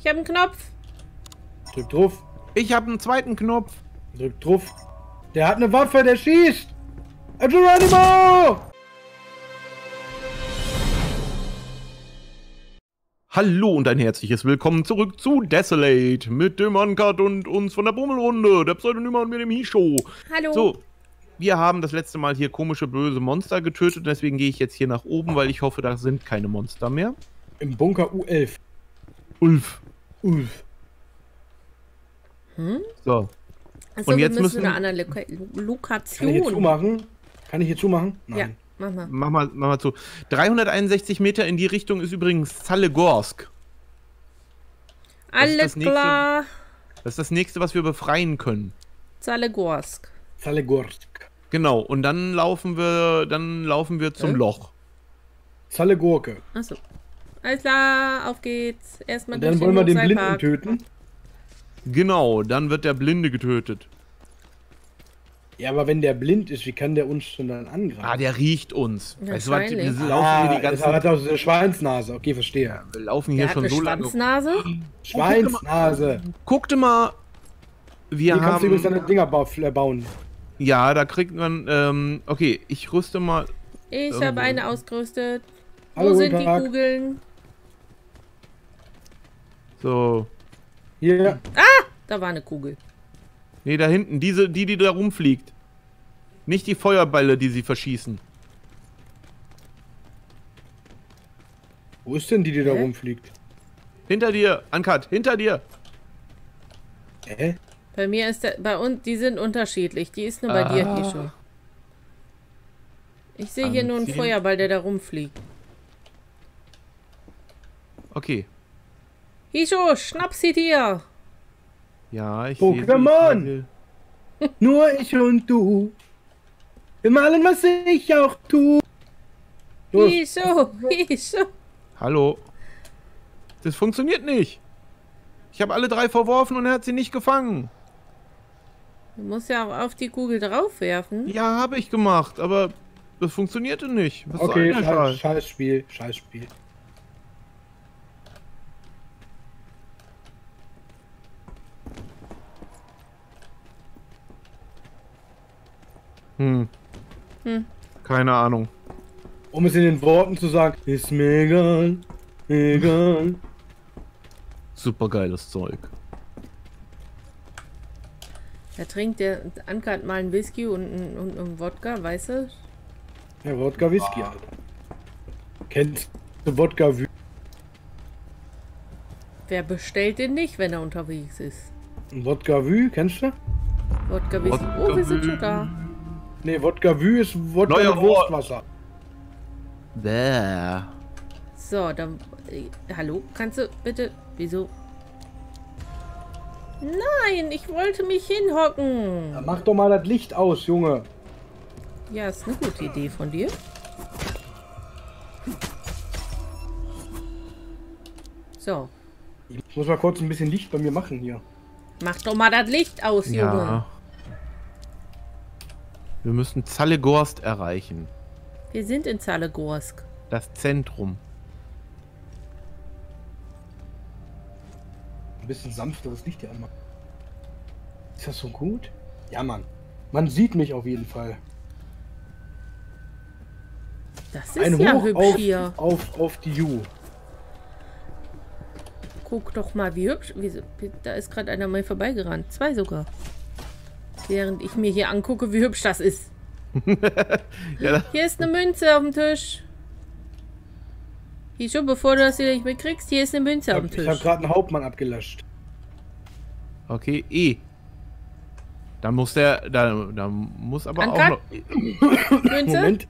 Ich habe einen Knopf. Drück drauf. Ich habe einen zweiten Knopf. Drück drauf. Der hat eine Waffe, der schießt. Geronimo! Hallo und ein herzliches Willkommen zurück zu Desolate mit dem Uncut und uns von der Pummelrunde, der Pseudonyma und mir dem Hisho. Hallo. So, wir haben das letzte Mal hier komische, böse Monster getötet, deswegen gehe ich jetzt hier nach oben, weil ich hoffe, da sind keine Monster mehr. Im Bunker U11. Ulf. Hm? So. Achso, und jetzt wir müssen eine andere Lokation. Kann ich hier zumachen? Nein. Ja. Mach mal zu. 361 Meter in die Richtung ist übrigens Zalegorsk. Alles klar. Das ist das nächste, was wir befreien können. Zalegorsk. Zalegorsk. Genau, und dann laufen wir zum Loch. Zalegorke. Achso. Alles klar, auf geht's. Erstmal durch den Loch. Dann wollen wir den Blinden töten. Genau, dann wird der Blinde getötet. Ja, aber wenn der blind ist, wie kann der uns schon dann angreifen? Ah, der riecht uns. Weißt du, was, wir laufen hier die ganze Zeit. Hat auch so eine Schweinsnase. Okay, verstehe. Ja, wir laufen hier schon so lange. Schweinsnase? Guck dir mal. Hier kannst du übrigens deine Dinger bauen. Ja, da kriegt man. Okay, ich rüste mal. Ich habe eine ausgerüstet. Hallo, wo sind die Kugeln? So. Hier. Ah! Da war eine Kugel. Nee, da hinten. Diese, die da rumfliegt. Nicht die Feuerbälle, die sie verschießen. Wo ist denn die da rumfliegt? Hinter dir, Uncut, hinter dir. Hä? Bei mir ist da, bei uns, die sind unterschiedlich. Die ist nur bei dir hier schon. Ich sehe hier nur einen Feuerball, der da rumfliegt. Okay. Hisho, schnapp sie dir! Ja, ich Pokémon! Nur ich und du. Wir malen, was ich auch tue. Hisho! Hallo. Das funktioniert nicht. Ich habe alle drei verworfen und er hat sie nicht gefangen. Du musst ja auch auf die Kugel draufwerfen. Ja, habe ich gemacht, aber das funktionierte nicht. Was okay, Scheißspiel. Keine Ahnung. Um es in den Worten zu sagen, ist mir egal. Super geiles Zeug. Da trinkt der Uncut mal einen Whisky und einen Wodka, weißt du? Ja, Wodka-Whisky, Alter. Kennst du Wodka-Whisky? Wer bestellt den nicht, wenn er unterwegs ist? Wodka-Whisky, kennst du? Wodka-Whisky. Oh, wir sind schon da. Ne, Wodka-Wü ist Wodka mit Wurstwasser. Bäh. So, dann... hallo? Kannst du bitte... Wieso? Nein, ich wollte mich hinhocken. Ja, mach doch mal das Licht aus, Junge. Ja, ist eine gute Idee von dir. So. Ich muss mal kurz ein bisschen Licht bei mir machen hier. Mach doch mal das Licht aus, Junge. Ja. Wir müssen Zalegorsk erreichen. Wir sind in Zalegorsk. Das Zentrum. Ein bisschen sanfteres Licht hier einmal. Ist das so gut? Ja, Mann. Man sieht mich auf jeden Fall. Das ist ein ja hübsch hier. Auf die U. Guck doch mal, wie hübsch. Da ist gerade einer mal vorbeigerannt. Zwei sogar. Während ich mir hier angucke, wie hübsch das ist. Ja. Hier ist eine Münze auf dem Tisch. Hisho, bevor du das wieder nicht mitkriegst, hier ist eine Münze auf dem Tisch. Ich habe gerade einen Hauptmann abgelöscht. Okay, Dann muss der... Dann muss aber Anker? Auch noch... Münze? Moment.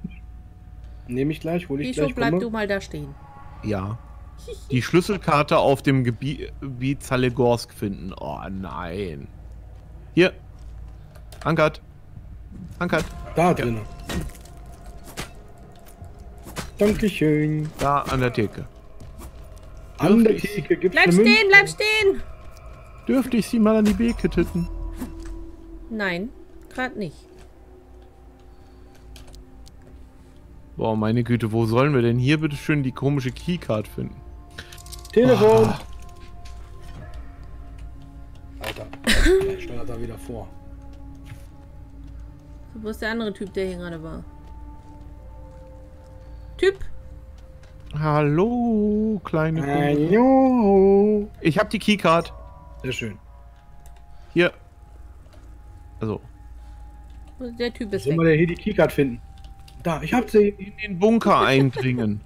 Nehme ich gleich, hol ich Hisho, gleich. Hisho, bleib du mal da stehen. Ja. Die Schlüsselkarte auf dem Gebiet Zalegorsk finden. Oh nein. Hier. Uncut. Da drin. Dankeschön. Da an der Theke. An der Theke gibt's eine Münze. Bleib stehen! Dürfte ich sie mal an die Beke titten? Nein, gerade nicht. Boah, meine Güte, wo sollen wir denn hier bitte schön die komische Keycard finden? Telefon! mal wieder vor. So, wo ist der andere Typ, der hier gerade war? Typ! Hallo, kleine Hallo! Ich hab die Keycard. Sehr schön. Hier. Also. Der Typ ist weg. Soll man hier die Keycard finden? Da, ich hab sie. In den Bunker eindringen.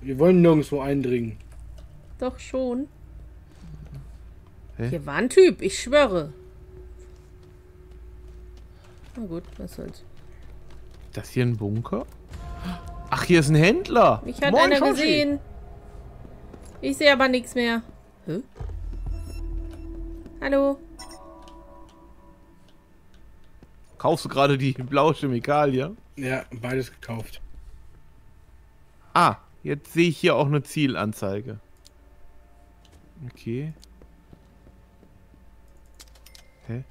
Wir wollen nirgendwo eindringen. Doch schon. Hä? Hier war ein Typ, ich schwöre. Na gut, was soll's. Das hier ein Bunker? Ach, hier ist ein Händler. Mich hat einer gesehen. Ich sehe aber nichts mehr. Hä? Hallo? Kaufst du gerade die blaue Chemikalie? Ja, beides gekauft. Ah, jetzt sehe ich hier auch eine Zielanzeige. Okay. Hä?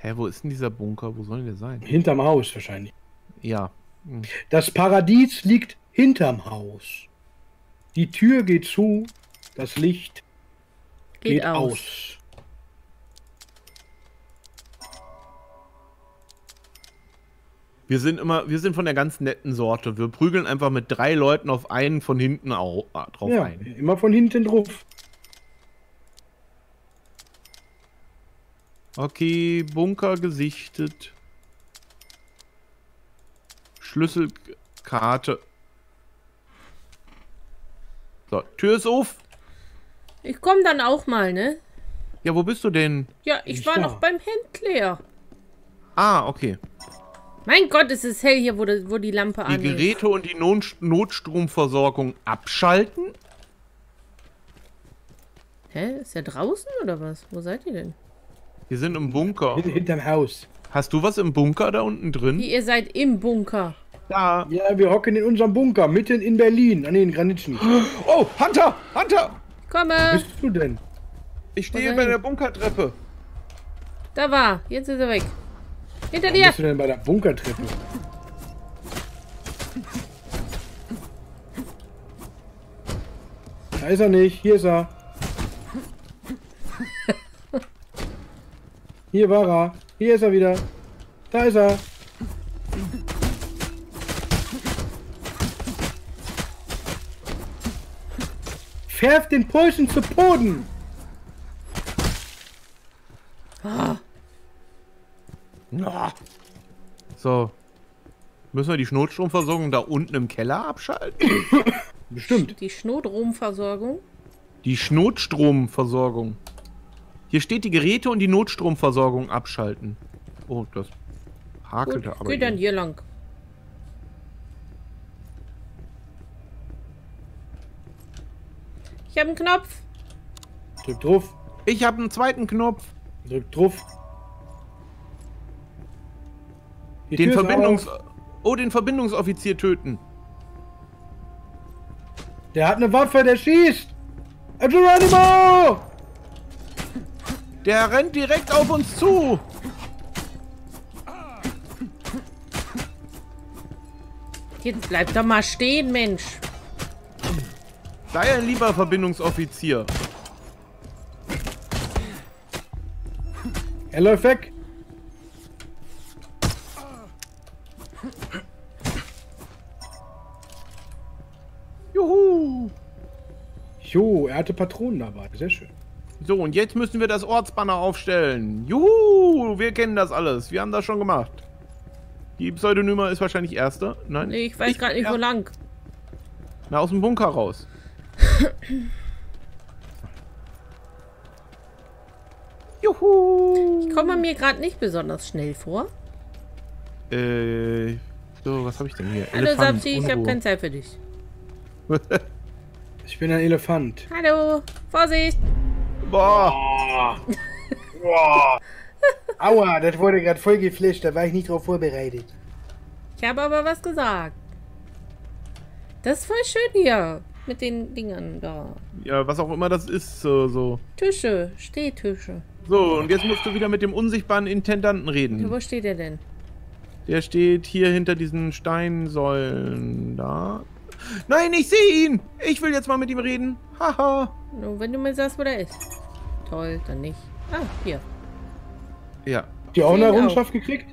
Hä, wo ist denn dieser Bunker? Wo soll denn der sein? Hinterm Haus wahrscheinlich. Ja. Hm. Das Paradies liegt hinterm Haus. Die Tür geht zu, das Licht geht aus. Wir sind von der ganz netten Sorte. Wir prügeln einfach mit 3 Leuten auf einen von hinten drauf ein. Immer von hinten drauf. Okay, Bunker gesichtet. Schlüsselkarte. So, Tür ist auf. Ich komme dann auch mal, ne? Ja, wo bist du denn? Ja, ich war noch beim Händler. Ah, okay. Mein Gott, es ist hell hier, wo die Lampe an ist. Die Geräte und die Notstromversorgung abschalten? Hä? Ist der draußen oder was? Wo seid ihr denn? Wir sind im Bunker. Hinterm Haus. Hast du was im Bunker da unten drin? Wie, ihr seid im Bunker? Da. Ja, wir hocken in unserem Bunker, mitten in Berlin, an den Granitschen. Oh, Hunter! Hunter! Komme! Wo bist du denn? Ich stehe bei der Bunkertreppe. Da war, jetzt ist er weg. Hinter dir! Wo bist du denn bei der Bunkertreppe? Da ist er nicht, hier ist er. Hier war er, hier ist er wieder. Da ist er. Werft den Pulsen zu Boden! Ah. Ja. So. Müssen wir die Notstromversorgung da unten im Keller abschalten? Bestimmt. Die Notstromversorgung? Die Notstromversorgung. Hier steht, die Geräte und die Notstromversorgung abschalten. Oh, das hakelte aber. Geht dann hier lang. Ich habe einen Knopf. Drück drauf. Ich habe einen zweiten Knopf. Drück drauf. Den Verbindungsoffizier töten. Der hat eine Waffe, der schießt. Geronimo! Der rennt direkt auf uns zu. Jetzt bleib doch mal stehen, Mensch. Sei ein lieber Verbindungsoffizier. Er läuft weg. Juhu. Jo, er hatte Patronen dabei. Sehr schön. So, und jetzt müssen wir das Ortsbanner aufstellen. Juhu, wir kennen das alles. Wir haben das schon gemacht. Die Pseudonyma ist wahrscheinlich erste. Nein? Nee, ich weiß gerade nicht, wo lang. Na, aus dem Bunker raus. Juhu. Ich komme mir gerade nicht besonders schnell vor. So, was habe ich denn hier? Hallo, Sapsi, ich habe keine Zeit für dich. Ich bin ein Elefant. Hallo, Vorsicht. Boah. Boah. Aua, das wurde gerade voll geflasht, da war ich nicht drauf vorbereitet. Ich habe aber was gesagt. Das ist voll schön hier. Mit den Dingern da. Ja, was auch immer das ist, so. Tische, Stehtische. So, und jetzt musst du wieder mit dem unsichtbaren Intendanten reden. Ja, wo steht der denn? Der steht hier hinter diesen Steinsäulen da. Nein, ich sehe ihn! Ich will jetzt mal mit ihm reden. Haha. Nur wenn du mir sagst, wo der ist. Toll, dann nicht. Ah, hier. Ja. Habt ihr auch eine Errungenschaft gekriegt?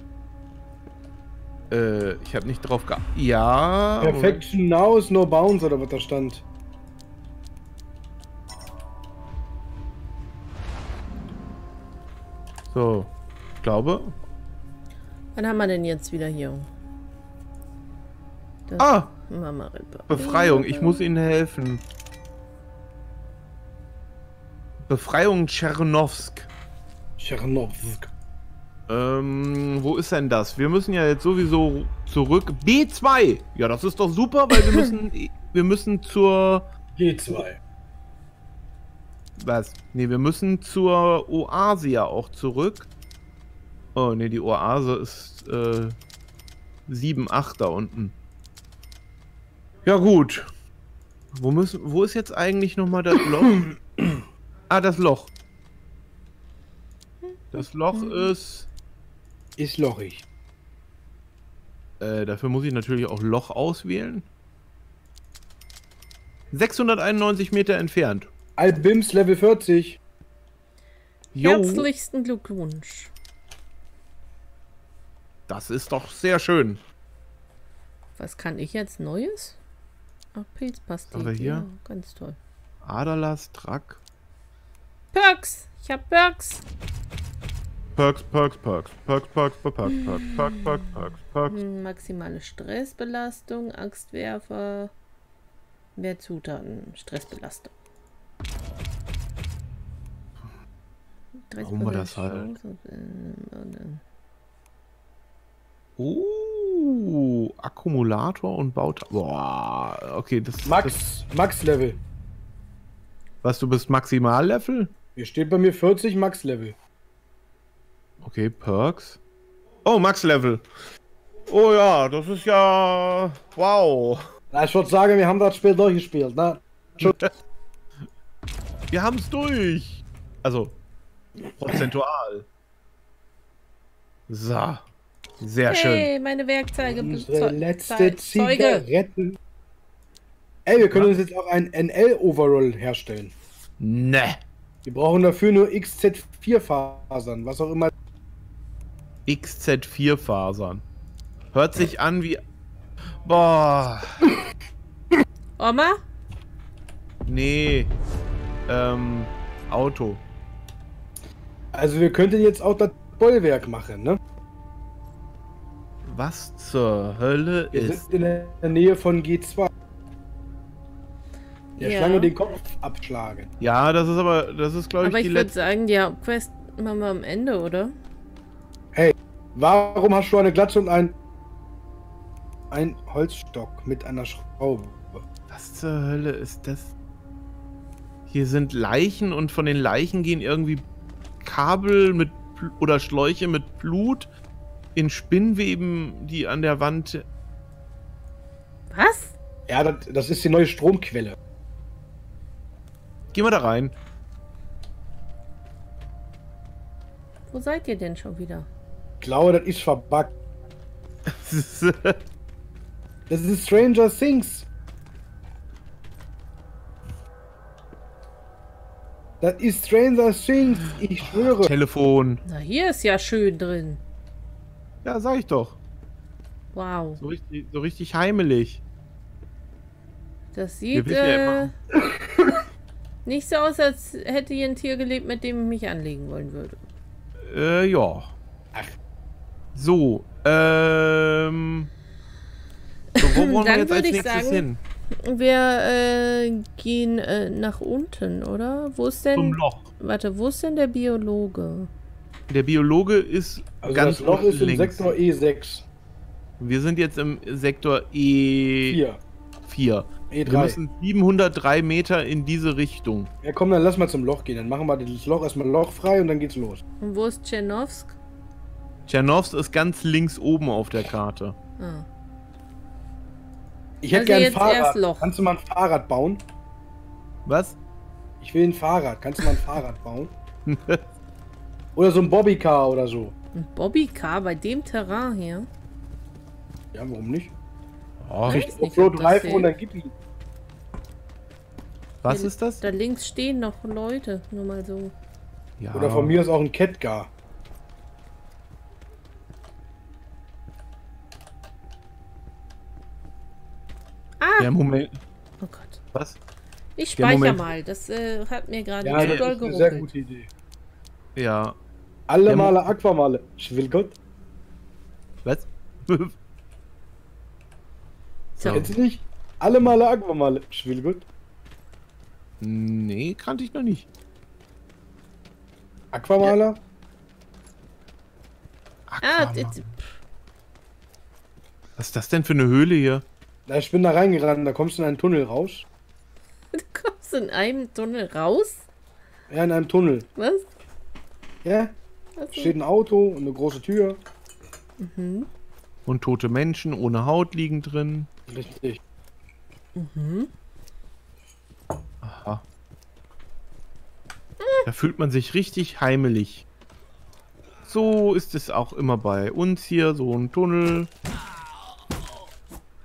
Ich habe nicht drauf geachtet. Ja. Perfection now is no bounds, oder was da stand. So, ich glaube. Wann haben wir denn jetzt wieder hier? Das Mama Rippe. Befreiung, ich muss Ihnen helfen. Befreiung Tschernowsk. Tschernowsk. Wo ist denn das? Wir müssen ja jetzt sowieso zurück. B2! Ja, das ist doch super, weil wir müssen zur... B2. Was? Ne, wir müssen zur Oase auch zurück. Oh, ne, die Oase ist 7, 8 da unten. Ja gut. Wo ist jetzt eigentlich nochmal das Loch? Ah, das Loch. Das Loch ist... Ist lochig. Dafür muss ich natürlich auch Loch auswählen. 691 Meter entfernt. Albims Level 40. Jo. Herzlichsten Glückwunsch. Das ist doch sehr schön. Was kann ich jetzt Neues? Ach, Pilzpastete. Aber hier? Ja, ganz toll. Adalas, Track. Perks! Ich hab Perks! Perks, Perks, Perks, Perks, Perks, Perks, Perks, Perks, Perks, Perks, Perks. Maximale Stressbelastung, Axtwerfer, mehr Zutaten, Stressbelastung. Warum war das halt? Oh, Akkumulator und Baut. Boah, okay, das Max-Level. Was, du bist Maximal-Level? Hier steht bei mir 40 Max-Level. Okay, Perks. Oh, Max-Level. Oh ja, das ist ja... Wow. Na, ich würde sagen, wir haben das Spiel durchgespielt, ne? Wir haben es durch. Also, prozentual. So. Sehr schön. Hey, meine Werkzeuge. Unsere letzte Zigaretten. Ey, wir können uns jetzt auch ein NL-Overall herstellen. Ne. Wir brauchen dafür nur XZ4-Fasern, was auch immer. XZ4-Fasern. Hört sich an wie... Boah. Oma? Nee. Auto. Also wir könnten jetzt auch das Bollwerk machen, ne? Was zur Hölle ist? Wir sind in der Nähe von G2. Der Schlange den Kopf abschlagen. Ja, das ist aber, glaube ich, die letzte. Aber ich würde sagen, die Hauptquest machen wir am Ende, oder? Hey, warum hast du eine Glatsche und ein Holzstock mit einer Schraube? Was zur Hölle ist das? Hier sind Leichen und von den Leichen gehen irgendwie Kabel mit oder Schläuche mit Blut in Spinnweben, die an der Wand... Was? Ja, das ist die neue Stromquelle. Gehen wir da rein. Wo seid ihr denn schon wieder? Ich glaube, das ist verbuggt. Das ist Stranger Things. Das ist Stranger Things, ich schwöre. Oh, Telefon. Na, hier ist ja schön drin. Ja, sag ich doch. Wow. So richtig heimelig. Das sieht nicht so aus, als hätte hier ein Tier gelebt, mit dem ich mich anlegen wollen würde. Ja. Ach. So, wo wollen wir jetzt als nächstes hin? Wir gehen nach unten, oder? Wo ist denn... Zum Loch. Warte, wo ist denn der Biologe? Der Biologe ist also ganz das Loch ist links. Im Sektor E6. Wir sind jetzt im Sektor E4. E3. Wir müssen 703 Meter in diese Richtung. Ja komm, dann lass mal zum Loch gehen. Dann machen wir das Loch erstmal lochfrei und dann geht's los. Und wo ist Tschernowsk? Tschernowsk ist ganz links oben auf der Karte. Ah. Ich hätte gerne ein Fahrrad. Kannst du mal ein Fahrrad bauen? Was? Ich will ein Fahrrad. Kannst du mal ein Fahrrad bauen? Oder so ein Bobbycar oder so. Ein Bobbycar bei dem Terrain hier? Ja, warum nicht? Oh, ich weiß nicht, ob das hilft. Und dann gib ihn. Was ist das? Da links stehen noch Leute, nur mal so. Ja. Oder von mir ist auch ein Kettgar. Ah! Ja, Moment. Oh Gott. Was? Ich speichere mal. Das hat mir gerade so doll geruckelt. Eine sehr gute Idee. Ja. Alle Male Aquamale. Ich will Gott. Was? So. Kennst du nicht? Alle Male Aquamale. Ich will Gott. Nee, kannte ich noch nicht. Aquamaler? Ja. Was ist das denn für eine Höhle hier? Na, ich bin da reingerannt, da kommst du in einen Tunnel raus. Du kommst in einem Tunnel raus? Ja, in einem Tunnel. Was? Ja, also. Steht ein Auto und eine große Tür. Mhm. Und tote Menschen ohne Haut liegen drin. Richtig. Mhm. Aha. Da fühlt man sich richtig heimelig. So ist es auch immer bei uns hier, so ein Tunnel.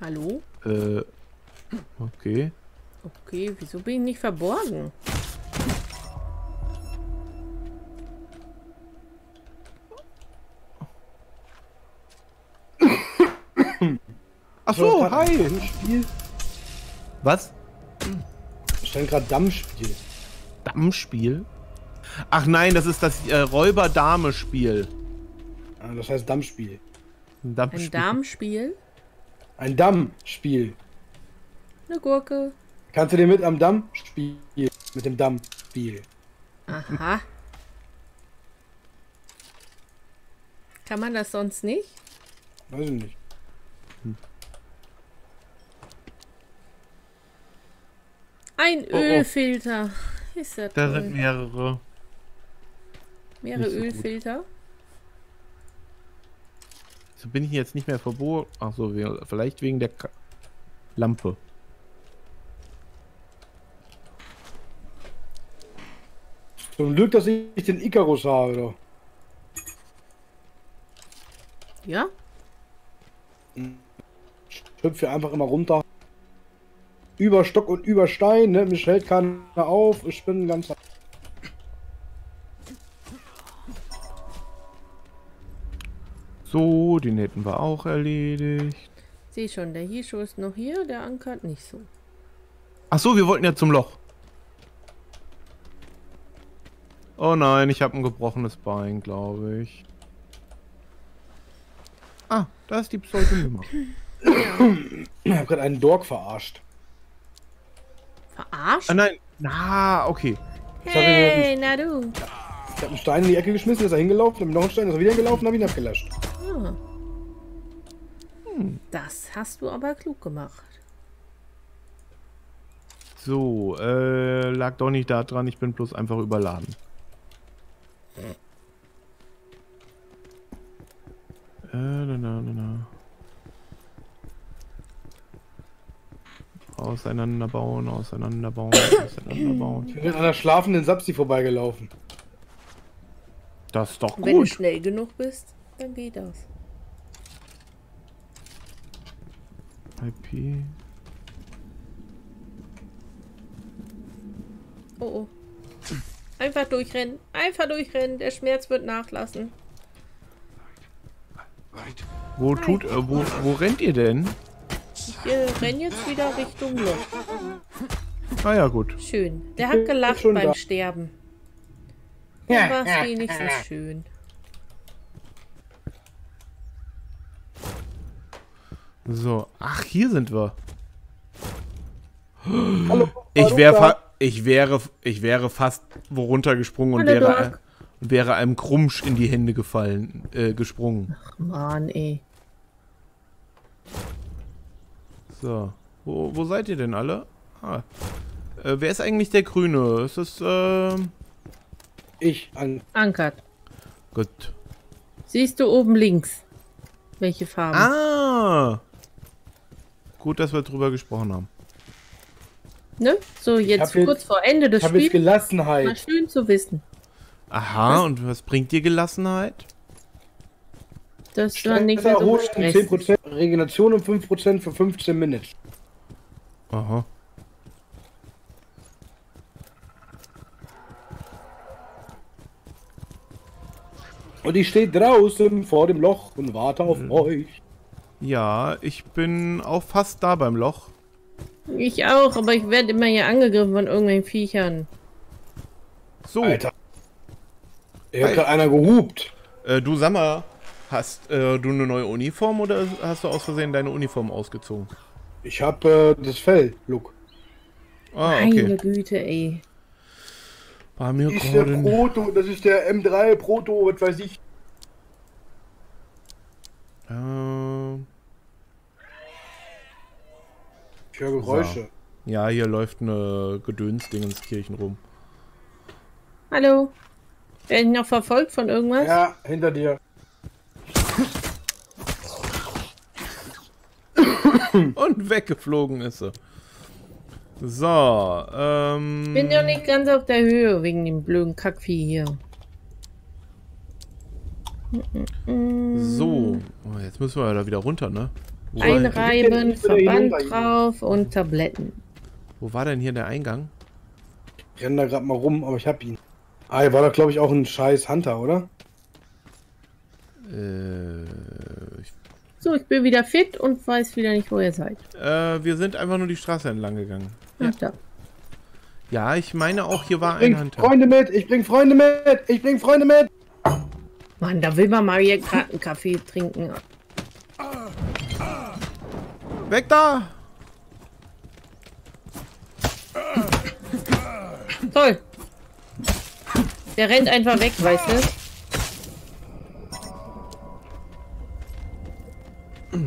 Hallo? Okay. Okay, wieso bin ich nicht verborgen? Ach so, hi! Dammspiel. Was? Ich stand gerade Dammspiel. Dammspiel? Ach nein, das ist das Räuber-Dame-Spiel. Das heißt Dammspiel. Ein Dammspiel? Ein Dammspiel. Eine Gurke. Kannst du dir mit am Dammspiel? Mit dem Dammspiel. Aha. Kann man das sonst nicht? Weiß ich nicht. Hm. Ein Ölfilter. Ist das da toll. Sind mehrere. Mehrere so Ölfilter. Gut. So bin ich jetzt nicht mehr verboten. Ach so, vielleicht wegen der Lampe. Zum Glück, dass ich den Icarus habe, oder? Ja? Ich hüpfe einfach immer runter. Über Stock und über Stein, ne? Mich hält keiner auf. Ich bin ganz... So, den hätten wir auch erledigt. Sehe schon, der Hisho ist noch hier, der Anker nicht so. Ach so, wir wollten ja zum Loch. Oh nein, ich habe ein gebrochenes Bein, glaube ich. Ah, da ist die Pseudonyma. Ich habe gerade einen Dork verarscht. Verarscht? Ah nein, na, okay. Hey, na du. Ich habe einen Stein in die Ecke geschmissen, ist er hingelaufen, habe noch einen Stein, ist er wieder hingelaufen, habe ihn abgelascht. Ah. Hm. Das hast du aber klug gemacht. So, lag doch nicht da dran, ich bin bloß einfach überladen. Auseinanderbauen, auseinanderbauen, auseinanderbauen. Ich bin an einer schlafenden Sapsi vorbeigelaufen. Das ist doch gut. Wenn du schnell genug bist, dann geht das. IP. Oh oh. Einfach durchrennen. Einfach durchrennen. Der Schmerz wird nachlassen. Wo tut... wo rennt ihr denn? Ich renne jetzt wieder Richtung Loch. Ah ja, gut. Schön. Der hat gelacht beim Sterben. Ja, war es wenigstens schön. So, ach, hier sind wir. Hallo, ich wäre fast wo runtergesprungen und wäre einem Krumsch in die Hände gefallen, gesprungen. Ach man, ey. So, wo seid ihr denn alle? Ah. Wer ist eigentlich der Grüne? Ist das, Ich ankert. Gut. Siehst du oben links, welche Farben? Ah! Gut, dass wir drüber gesprochen haben. Ne? So, jetzt kurz vor Ende des Spiels. Ich habe Gelassenheit. Mal schön zu wissen. Aha, was? Und was bringt dir Gelassenheit? Das war nichts mehr so gestresst. Regeneration um 5% für 15 Minuten. Aha. Und ich stehe draußen vor dem Loch und warte auf euch. Ja, ich bin auch fast da beim Loch. Ich auch, aber ich werde immer hier angegriffen von irgendwelchen Viechern. So. Alter. Hier hat einer gehupt. Du, sag mal, hast du eine neue Uniform oder hast du aus Versehen deine Uniform ausgezogen? Ich habe das Fell-Look. Ah, okay. Meine Güte, ey. Bei mir ist der Proto, das ist der M3-Proto, was weiß ich. Ich höre Geräusche. So. Ja, hier läuft eine Gedönsdingenskirchen rum. Hallo. Werde ich noch verfolgt von irgendwas? Ja, hinter dir. Und weggeflogen ist sie. So, ich bin ja nicht ganz auf der Höhe wegen dem blöden Kackvieh hier. So, oh, jetzt müssen wir da wieder runter, ne? Einreiben, Verband drauf und Tabletten. Wo war denn hier der Eingang? Ich renne da gerade mal rum, aber ich hab ihn. Ah, hier war da glaube ich auch ein scheiß Hunter, oder? So, ich bin wieder fit und weiß wieder nicht, wo ihr seid. Wir sind einfach nur die Straße entlang gegangen. Ach, da. Ja, ich meine auch, hier war ein Hunter. Ich bring Freunde mit! Mann, da will man mal hier gerade einen Kaffee trinken. Weg da! Toll! Der rennt einfach weg, weißt du?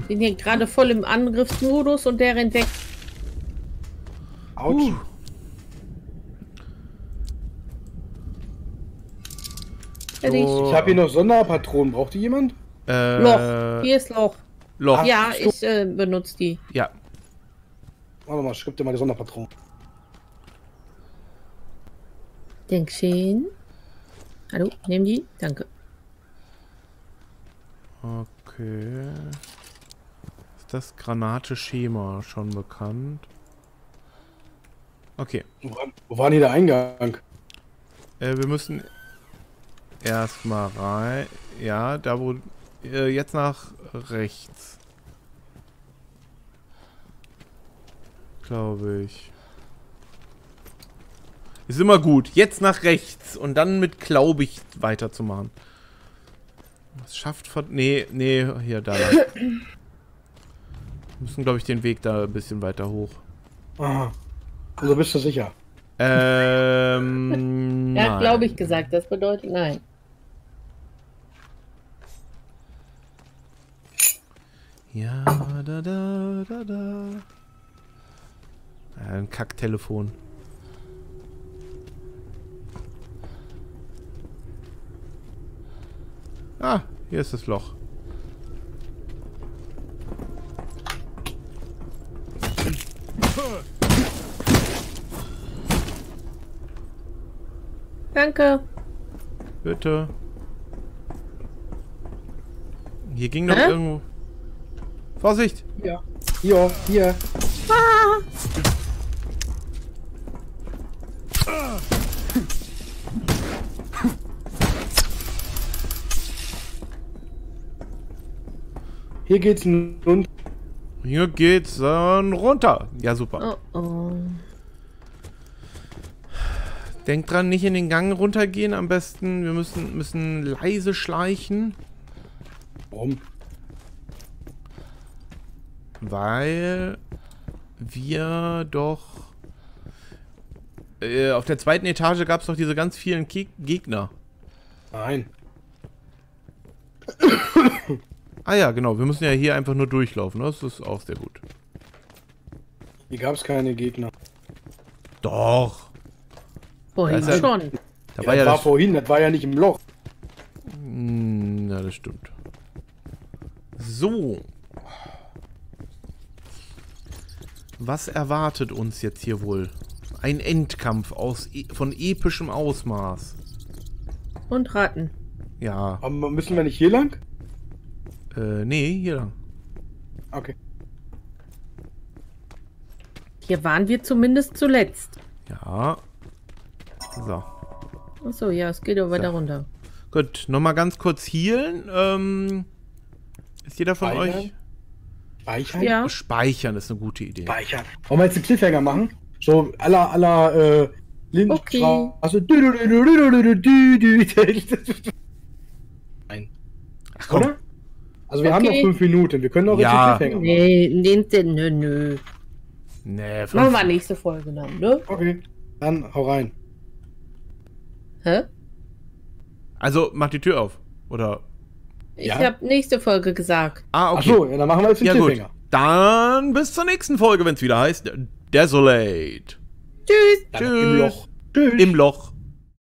Bin hier gerade voll im Angriffsmodus und der rennt weg. Autsch. So. Ich habe hier noch Sonderpatronen. Braucht die jemand? Loch. Hier ist Loch. Loch. Ja, ich benutze die. Ja. Warte mal, schreib dir mal die Sonderpatronen. Dankeschön. Hallo, nimm die. Danke. Okay. Das Granate-Schema schon bekannt. Okay. Wo war denn der Eingang? Wir müssen erstmal rein. Ja, da wo. Jetzt nach rechts. Glaube ich. Ist immer gut. Jetzt nach rechts und dann mit glaube ich weiterzumachen. Was schafft von. Nee, hier, da. Müssen, glaube ich, den Weg da ein bisschen weiter hoch. Aha. Also bist du sicher? Er hat, glaube ich, gesagt. Das bedeutet nein. Ja, da. Ein Kacktelefon. Ah, hier ist das Loch. Danke. Bitte. Hier ging noch irgendwo. Vorsicht! Ja. Jo, hier. Ah. Hier geht's runter. Hier geht's dann runter. Ja, super. Oh, oh. Denkt dran, nicht in den Gang runtergehen. Am besten, wir müssen leise schleichen. Warum? Weil wir doch... auf der zweiten Etage gab es doch diese ganz vielen Gegner. Nein. Ah ja, genau. Wir müssen ja hier einfach nur durchlaufen. Das ist auch sehr gut. Hier gab es keine Gegner. Doch. Vorhin schon. Das war vorhin, das war ja nicht im Loch. Na, das stimmt. So. Was erwartet uns jetzt hier wohl? Ein Endkampf von epischem Ausmaß. Und Ratten. Ja. Aber müssen wir nicht hier lang? Nee, hier lang. Okay. Hier waren wir zumindest zuletzt. Ja. So. Achso, ja, es geht aber da runter. Gut, nochmal ganz kurz healen. Ist jeder von euch? Speichern? Ja. Speichern ist eine gute Idee. Speichern. Wollen wir jetzt einen Cliffhanger machen? So à la Lindstraße. Also nein. Ach komm. Oder? Also wir haben noch 5 Minuten. Wir können noch einen Cliffhanger machen. Nee, machen wir nächste Folge dann, ne? Okay. Dann hau rein. Hä? Also mach die Tür auf. Oder? Ich habe nächste Folge gesagt. Ah, okay. Achso, ja, dann machen wir jetzt den Cliffhanger. Gut. Dann bis zur nächsten Folge, wenn es wieder heißt Desolate. Tschüss. Tschüss. Im Loch. Tschüss. Im Loch.